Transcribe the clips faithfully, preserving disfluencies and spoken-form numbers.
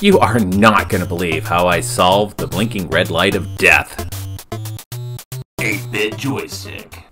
You are not going to believe how I solved the blinking red light of death. eight-bit Joystick.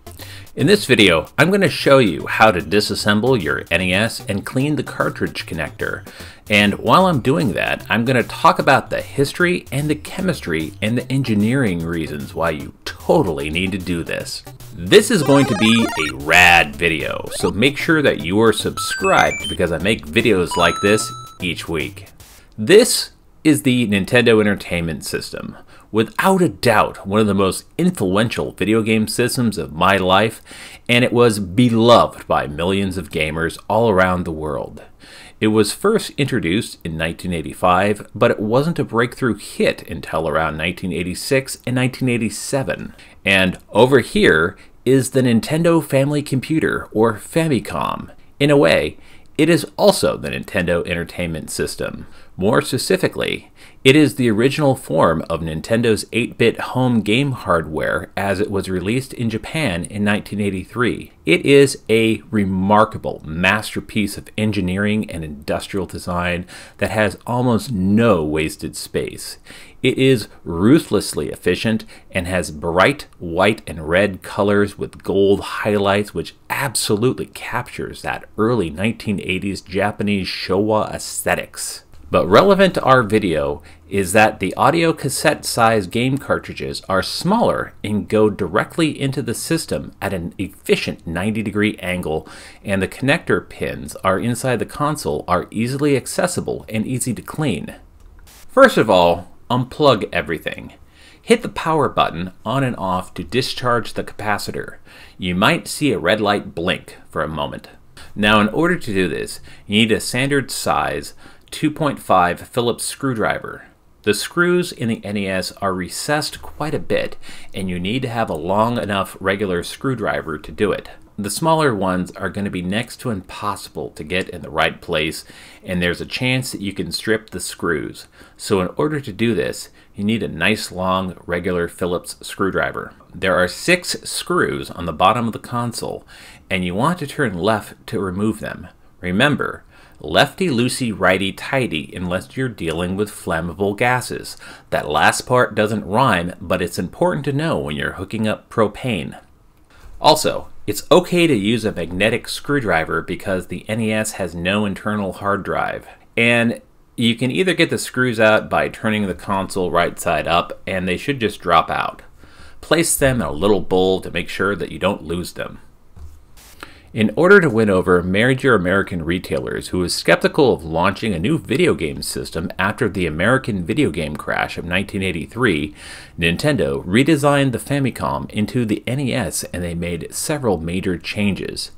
In this video, I'm going to show you how to disassemble your N E S and clean the cartridge connector. And while I'm doing that, I'm going to talk about the history and the chemistry and the engineering reasons why you totally need to do this. This is going to be a rad video, so make sure that you are subscribed because I make videos like this each week. This is the Nintendo Entertainment System. Without a doubt, one of the most influential video game systems of my life, and it was beloved by millions of gamers all around the world. It was first introduced in nineteen eighty-five, but it wasn't a breakthrough hit until around nineteen eighty-six and nineteen eighty-seven. And over here is the Nintendo Family Computer, or Famicom. In a way, it is also the Nintendo Entertainment System. More specifically, it is the original form of Nintendo's eight-bit home game hardware as it was released in Japan in nineteen eighty-three. It is a remarkable masterpiece of engineering and industrial design that has almost no wasted space. It is ruthlessly efficient and has bright white and red colors with gold highlights, which absolutely captures that early nineteen eighties Japanese Showa aesthetics. But relevant to our video is that the audio cassette size game cartridges are smaller and go directly into the system at an efficient ninety degree angle, and the connector pins are inside the console are easily accessible and easy to clean. First of all, unplug everything. Hit the power button on and off to discharge the capacitor. You might see a red light blink for a moment. Now, in order to do this, you need a standard size two point five Phillips screwdriver. The screws in the N E S are recessed quite a bit, and you need to have a long enough regular screwdriver to do it. The smaller ones are going to be next to impossible to get in the right place, and there's a chance that you can strip the screws. So in order to do this, you need a nice long regular Phillips screwdriver. There are six screws on the bottom of the console, and you want to turn left to remove them. Remember, lefty loosey righty tighty unless you're dealing with flammable gases. That last part doesn't rhyme, but it's important to know when you're hooking up propane. Also, it's okay to use a magnetic screwdriver because the N E S has no internal hard drive. And you can either get the screws out by turning the console right side up, and they should just drop out. Place them in a little bowl to make sure that you don't lose them. In order to win over major American retailers who was skeptical of launching a new video game system after the American video game crash of nineteen eighty-three, Nintendo redesigned the Famicom into the N E S, and they made several major changes.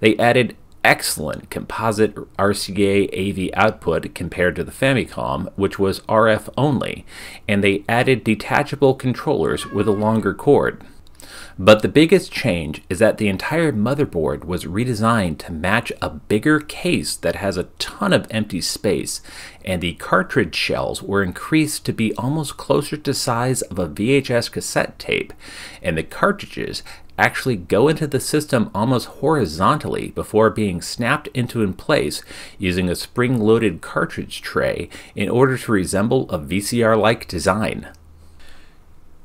They added excellent composite R C A A V output compared to the Famicom, which was R F only, and they added detachable controllers with a longer cord. But the biggest change is that the entire motherboard was redesigned to match a bigger case that has a ton of empty space, and the cartridge shells were increased to be almost closer to the size of a V H S cassette tape, and the cartridges actually go into the system almost horizontally before being snapped into in place using a spring-loaded cartridge tray in order to resemble a V C R-like design.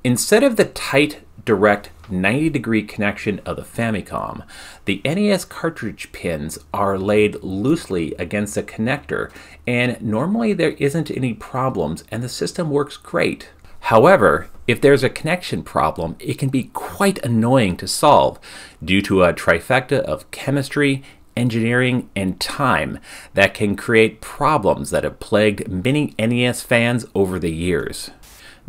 Instead of the tight, direct ninety degree connection of the Famicom, the N E S cartridge pins are laid loosely against a connector, and normally there isn't any problems and the system works great. However, if there's a connection problem, it can be quite annoying to solve due to a trifecta of chemistry, engineering, and time that can create problems that have plagued many N E S fans over the years.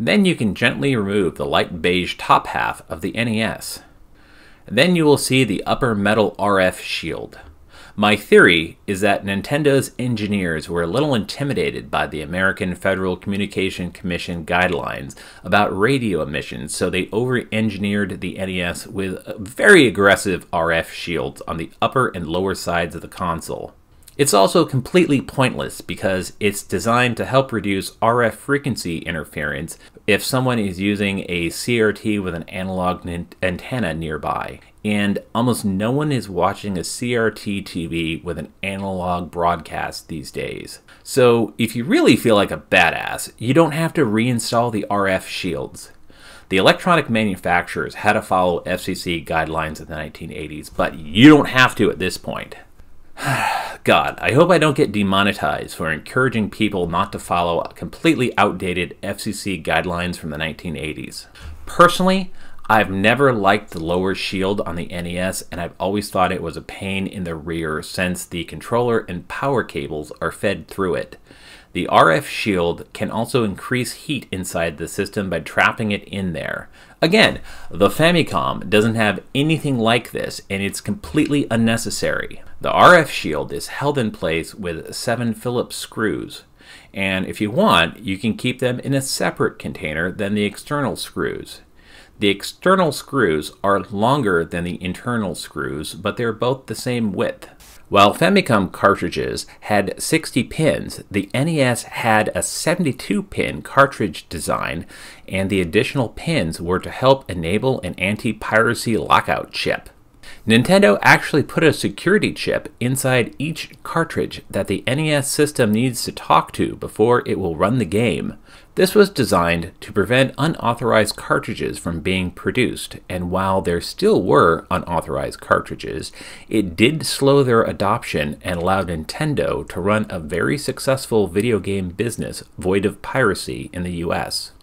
Then you can gently remove the light beige top half of the N E S. Then you will see the upper metal R F shield. My theory is that Nintendo's engineers were a little intimidated by the American Federal Communication Commission guidelines about radio emissions, so they over-engineered the N E S with very aggressive R F shields on the upper and lower sides of the console. It's also completely pointless because it's designed to help reduce R F frequency interference if someone is using a C R T with an analog antenna nearby. and almost no one is watching a C R T T V with an analog broadcast these days. So if you really feel like a badass, you don't have to reinstall the R F shields. The electronic manufacturers had to follow F C C guidelines in the nineteen eighties, but you don't have to at this point. God, I hope I don't get demonetized for encouraging people not to follow completely outdated F C C guidelines from the nineteen eighties. Personally, I've never liked the lower shield on the N E S, and I've always thought it was a pain in the rear since the controller and power cables are fed through it. The R F shield can also increase heat inside the system by trapping it in there. Again, the Famicom doesn't have anything like this, and it's completely unnecessary. The R F shield is held in place with seven Phillips screws, and if you want, you can keep them in a separate container than the external screws. The external screws are longer than the internal screws, but they're both the same width. While Famicom cartridges had sixty pins, the N E S had a seventy-two pin cartridge design, and the additional pins were to help enable an anti-piracy lockout chip. Nintendo actually put a security chip inside each cartridge that the N E S system needs to talk to before it will run the game. This was designed to prevent unauthorized cartridges from being produced, and while there still were unauthorized cartridges, it did slow their adoption and allowed Nintendo to run a very successful video game business void of piracy in the U S.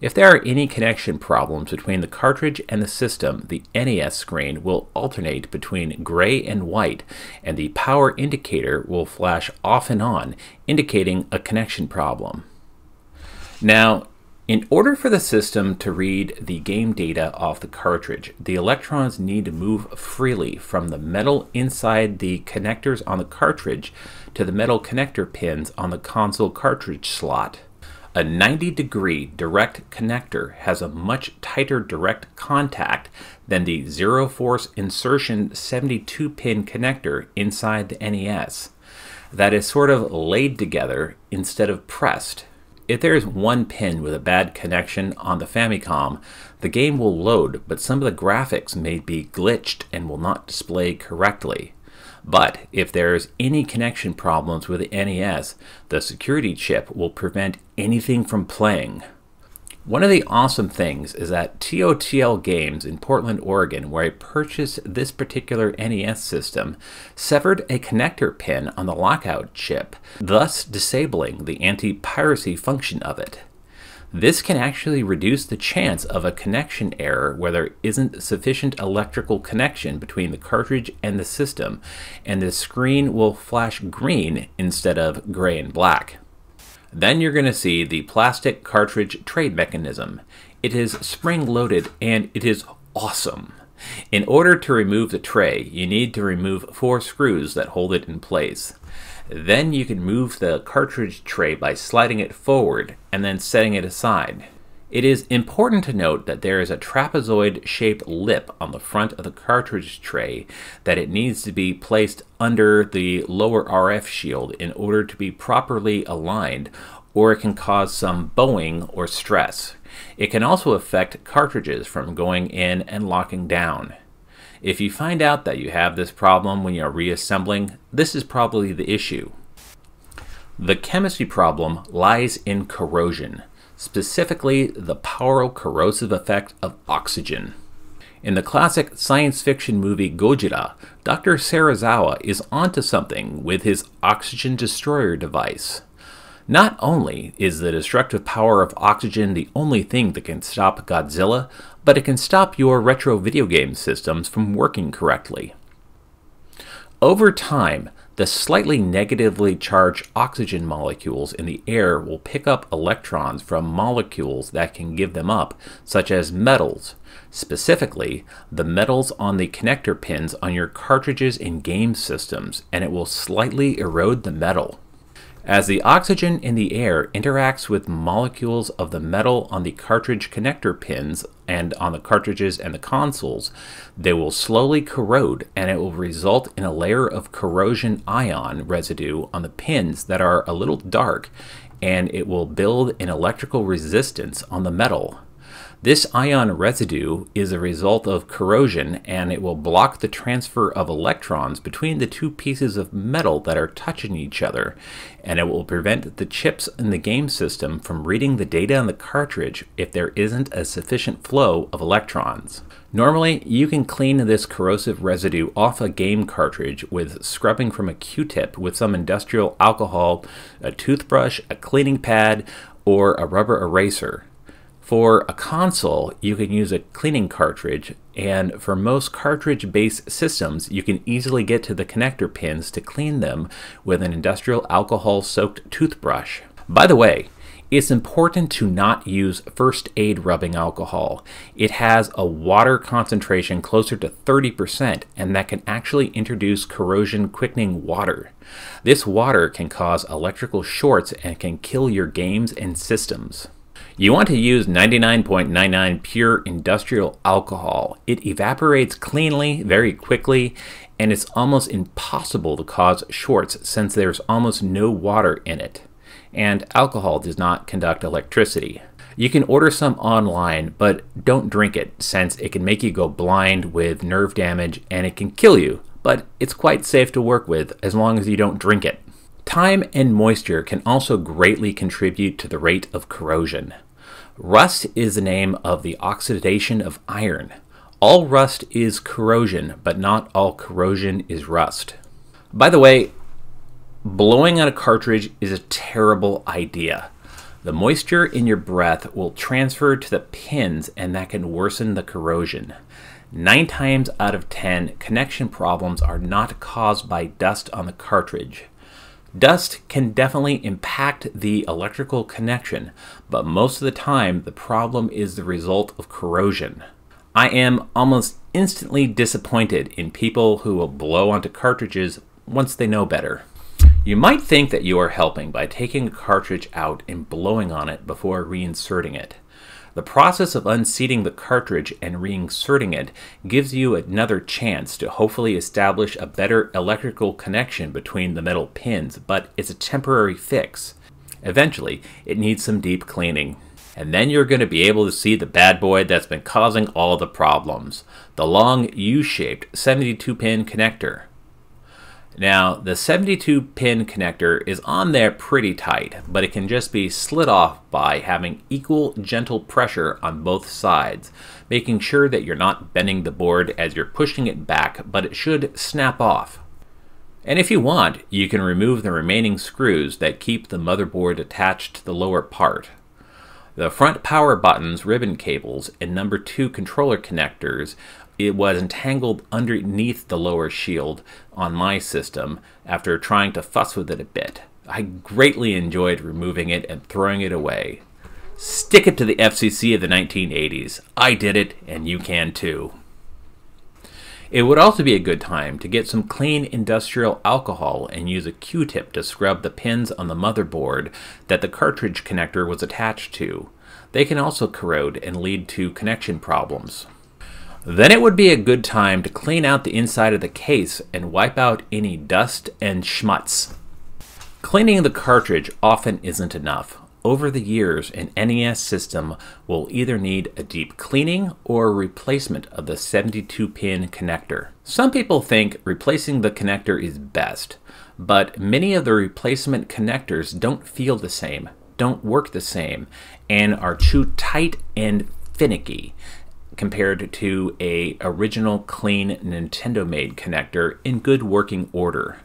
If there are any connection problems between the cartridge and the system, the N E S screen will alternate between gray and white, and the power indicator will flash off and on, indicating a connection problem. Now, in order for the system to read the game data off the cartridge, the electrons need to move freely from the metal inside the connectors on the cartridge to the metal connector pins on the console cartridge slot. A ninety degree direct connector has a much tighter direct contact than the zero-force insertion seventy-two pin connector inside the N E S. That is sort of laid together instead of pressed. If there is one pin with a bad connection on the Famicom, the game will load, but some of the graphics may be glitched and will not display correctly. But if there's any connection problems with the N E S, the security chip will prevent anything from playing. One of the awesome things is that T O T L Games in Portland, Oregon, where I purchased this particular N E S system, severed a connector pin on the lockout chip, thus disabling the anti-piracy function of it. This can actually reduce the chance of a connection error where there isn't sufficient electrical connection between the cartridge and the system, and the screen will flash green instead of gray and black. Then you're going to see the plastic cartridge tray mechanism. It is spring-loaded and it is awesome. In order to remove the tray, you need to remove four screws that hold it in place. Then you can move the cartridge tray by sliding it forward and then setting it aside. It is important to note that there is a trapezoid-shaped lip on the front of the cartridge tray that it needs to be placed under the lower R F shield in order to be properly aligned, or it can cause some bowing or stress. It can also affect cartridges from going in and locking down. If you find out that you have this problem when you're reassembling, this is probably the issue. The chemistry problem lies in corrosion, specifically the powerful corrosive effect of oxygen. In the classic science fiction movie Godzilla, Doctor Serizawa is onto something with his oxygen destroyer device. Not only is the destructive power of oxygen the only thing that can stop Godzilla, but it can stop your retro video game systems from working correctly. Over time, the slightly negatively charged oxygen molecules in the air will pick up electrons from molecules that can give them up, such as metals, specifically the metals on the connector pins on your cartridges and game systems, and it will slightly erode the metal. As the oxygen in the air interacts with molecules of the metal on the cartridge connector pins and on the cartridges and the consoles, they will slowly corrode, and it will result in a layer of corrosion ion residue on the pins that are a little dark, and it will build an electrical resistance on the metal. This ion residue is a result of corrosion, and it will block the transfer of electrons between the two pieces of metal that are touching each other, and it will prevent the chips in the game system from reading the data on the cartridge if there isn't a sufficient flow of electrons. Normally, you can clean this corrosive residue off a game cartridge with scrubbing from a Q-tip with some industrial alcohol, a toothbrush, a cleaning pad, or a rubber eraser. For a console, you can use a cleaning cartridge, and for most cartridge-based systems, you can easily get to the connector pins to clean them with an industrial alcohol-soaked toothbrush. By the way, it's important to not use first aid rubbing alcohol. It has a water concentration closer to thirty percent, and that can actually introduce corrosion quickening water. This water can cause electrical shorts and can kill your games and systems. You want to use ninety-nine point nine nine percent pure industrial alcohol. It evaporates cleanly, very quickly, and it's almost impossible to cause shorts since there's almost no water in it. And alcohol does not conduct electricity. You can order some online, but don't drink it since it can make you go blind with nerve damage and it can kill you, but it's quite safe to work with as long as you don't drink it. Time and moisture can also greatly contribute to the rate of corrosion. Rust is the name of the oxidation of iron. All rust is corrosion, but not all corrosion is rust. By the way, blowing on a cartridge is a terrible idea. The moisture in your breath will transfer to the pins, and that can worsen the corrosion. Nine times out of ten, connection problems are not caused by dust on the cartridge. Dust can definitely impact the electrical connection, but most of the time, the problem is the result of corrosion. I am almost instantly disappointed in people who will blow onto cartridges once they know better. You might think that you are helping by taking a cartridge out and blowing on it before reinserting it. The process of unseating the cartridge and reinserting it gives you another chance to hopefully establish a better electrical connection between the metal pins, but it's a temporary fix. Eventually, it needs some deep cleaning. And then you're going to be able to see the bad boy that's been causing all the problems. The long U-shaped seventy-two pin connector. Now, the seventy-two pin connector is on there pretty tight, but it can just be slid off by having equal gentle pressure on both sides, making sure that you're not bending the board as you're pushing it back, but it should snap off. And if you want, you can remove the remaining screws that keep the motherboard attached to the lower part. The front power buttons, ribbon cables, and number two controller connectors. It was entangled underneath the lower shield on my system after trying to fuss with it a bit. I greatly enjoyed removing it and throwing it away. Stick it to the F C C of the nineteen eighties. I did it, and you can too. It would also be a good time to get some clean industrial alcohol and use a Q-tip to scrub the pins on the motherboard that the cartridge connector was attached to. They can also corrode and lead to connection problems. Then it would be a good time to clean out the inside of the case and wipe out any dust and schmutz. Cleaning the cartridge often isn't enough. Over the years, an N E S system will either need a deep cleaning or replacement of the seventy-two pin connector. Some people think replacing the connector is best, but many of the replacement connectors don't feel the same, don't work the same, and are too tight and finicky compared to a original clean Nintendo-made connector in good working order.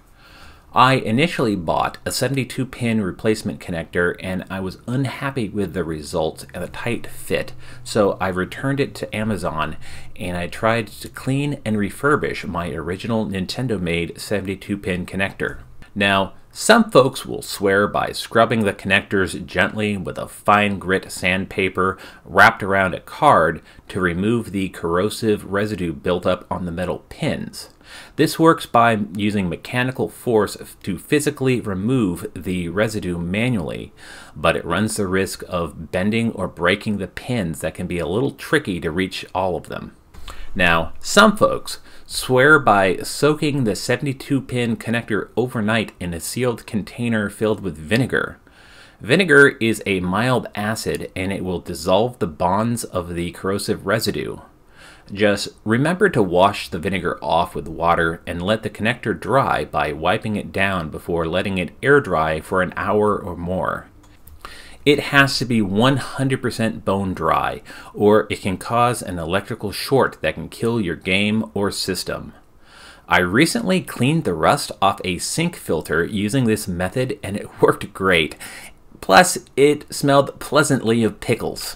I initially bought a seventy-two pin replacement connector and I was unhappy with the results and the tight fit, so I returned it to Amazon and I tried to clean and refurbish my original Nintendo-made seventy-two pin connector. Now, some folks will swear by scrubbing the connectors gently with a fine grit sandpaper wrapped around a card to remove the corrosive residue built up on the metal pins. This works by using mechanical force to physically remove the residue manually, but it runs the risk of bending or breaking the pins that can be a little tricky to reach all of them. Now, some folks swear by soaking the seventy-two pin connector overnight in a sealed container filled with vinegar. Vinegar is a mild acid and it will dissolve the bonds of the corrosive residue. Just remember to wash the vinegar off with water and let the connector dry by wiping it down before letting it air dry for an hour or more. It has to be one hundred percent bone dry, or it can cause an electrical short that can kill your game or system. I recently cleaned the rust off a sink filter using this method and it worked great. Plus, it smelled pleasantly of pickles.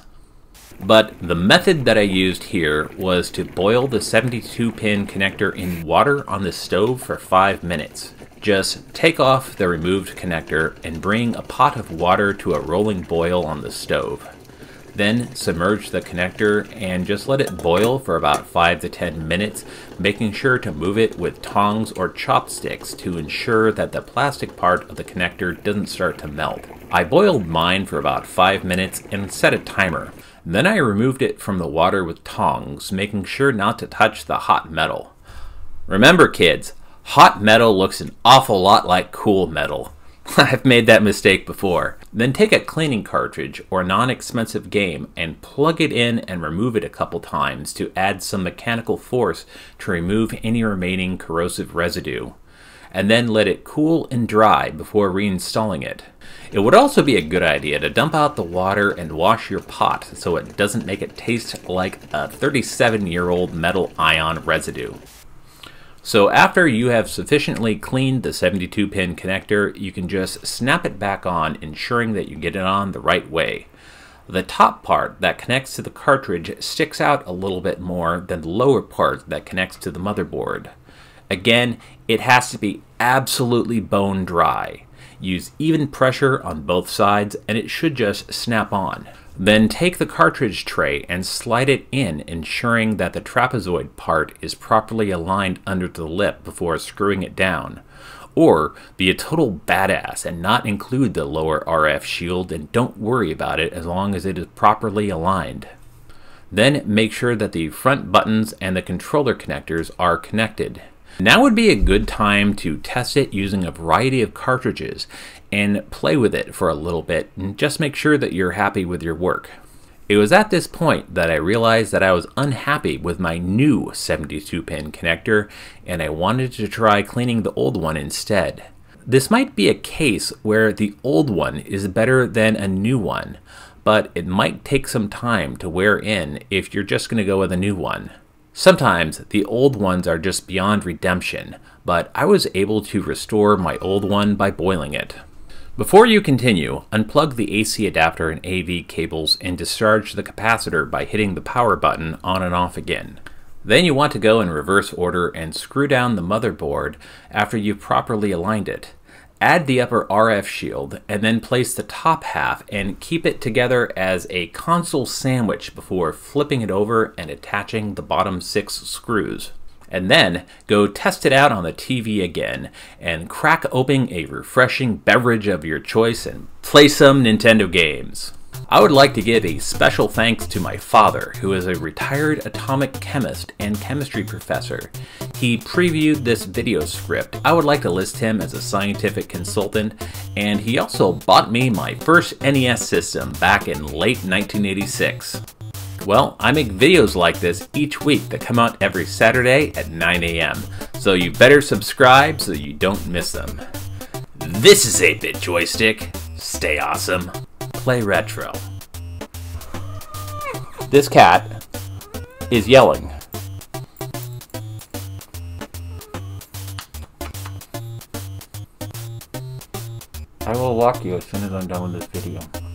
But the method that I used here was to boil the seventy-two pin connector in water on the stove for five minutes. Just take off the removed connector and bring a pot of water to a rolling boil on the stove. Then submerge the connector and just let it boil for about five to ten minutes, making sure to move it with tongs or chopsticks to ensure that the plastic part of the connector doesn't start to melt. I boiled mine for about five minutes and set a timer. Then I removed it from the water with tongs, making sure not to touch the hot metal. Remember kids, hot metal looks an awful lot like cool metal. I've made that mistake before. Then take a cleaning cartridge or non-expensive game and plug it in and remove it a couple times to add some mechanical force to remove any remaining corrosive residue. And then let it cool and dry before reinstalling it. It would also be a good idea to dump out the water and wash your pot so it doesn't make it taste like a thirty-seven year old metal ion residue. So after you have sufficiently cleaned the seventy-two pin connector, you can just snap it back on, ensuring that you get it on the right way. The top part that connects to the cartridge sticks out a little bit more than the lower part that connects to the motherboard. Again, it has to be absolutely bone dry. Use even pressure on both sides and it should just snap on. Then take the cartridge tray and slide it in, ensuring that the trapezoid part is properly aligned under the lip before screwing it down. Or be a total badass and not include the lower R F shield and don't worry about it as long as it is properly aligned. Then make sure that the front buttons and the controller connectors are connected. Now would be a good time to test it using a variety of cartridges and play with it for a little bit and just make sure that you're happy with your work. It was at this point that I realized that I was unhappy with my new seventy-two pin connector and I wanted to try cleaning the old one instead. This might be a case where the old one is better than a new one, but it might take some time to wear in if you're just going to go with a new one. Sometimes the old ones are just beyond redemption, but I was able to restore my old one by boiling it. Before you continue, unplug the A C adapter and A V cables and discharge the capacitor by hitting the power button on and off again. Then you want to go in reverse order and screw down the motherboard after you've properly aligned it. Add the upper R F shield and then place the top half and keep it together as a console sandwich before flipping it over and attaching the bottom six screws. And then go test it out on the T V again and crack open a refreshing beverage of your choice and play some Nintendo games. I would like to give a special thanks to my father, who is a retired atomic chemist and chemistry professor. He previewed this video script. I would like to list him as a scientific consultant, and he also bought me my first N E S system back in late nineteen eighty-six. Well, I make videos like this each week that come out every Saturday at nine A M, so you better subscribe so you don't miss them. This is eight bit Joystick. Stay awesome. Play retro. This cat is yelling. I will walk you as soon as I'm done with this video.